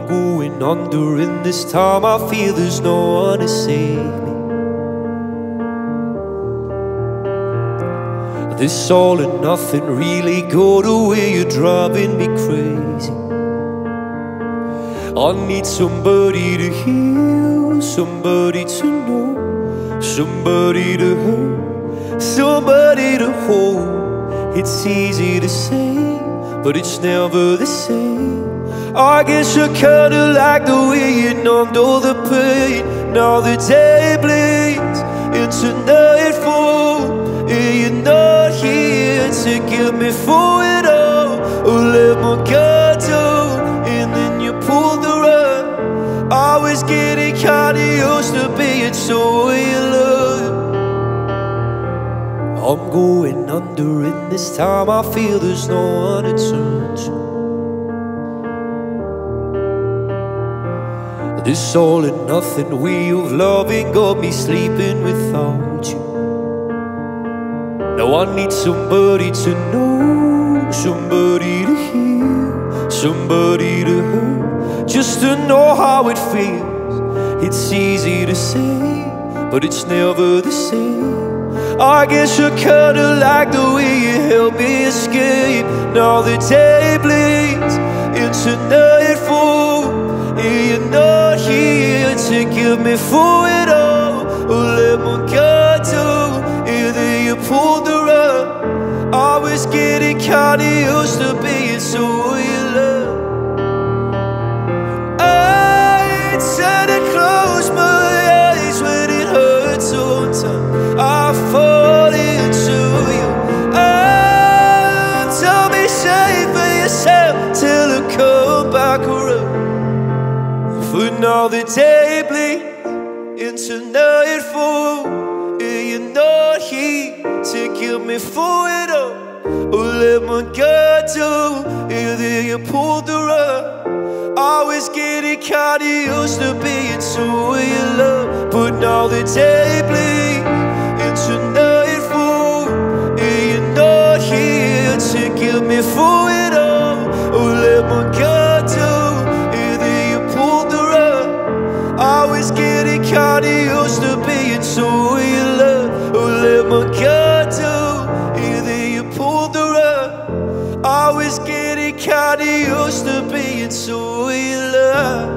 I'm going under, and this time I feel there's no one to save me. This all and nothing really got away, you're driving me crazy. I need somebody to heal, somebody to know, somebody to hurt, somebody to hold. It's easy to say, but it's never the same. I guess you kinda like the way you numbed all the pain. Now the day bleeds into nightfall, and you're not here to give me for it all. Oh, let my guard down, and then you pulled the rug. I was getting kinda used to being so in love. I'm going under, and this time I feel there's no one to turn to. This all and nothing way of loving got me sleeping without you. Now I need somebody to know, somebody to hear, somebody to hurt, just to know how it feels. It's easy to say, but it's never the same. I guess you kinda like the way you helped me escape. Now the day bleeds into nightfall, and you're not here to give me for it all. Oh, let my guard down, and then you pulled the rug. I was getting kinda used to being so in love. I try to close my eyes when it hurts sometimes. I fall into you. Oh, don't be safe for yourself till you come back around. But now the day bleeds into nightfall, and you're not here to give me for it all. Oh, let my guard down, and then you pulled the rug. I was getting kinda used to being so in love. But now the day bleeds into nightfall, and you're not here to give me for it all. Oh, let my guard. God used to be in so in love. Oh, let my guard down, and then you pulled the rug. I was getting kinda used to being so in love.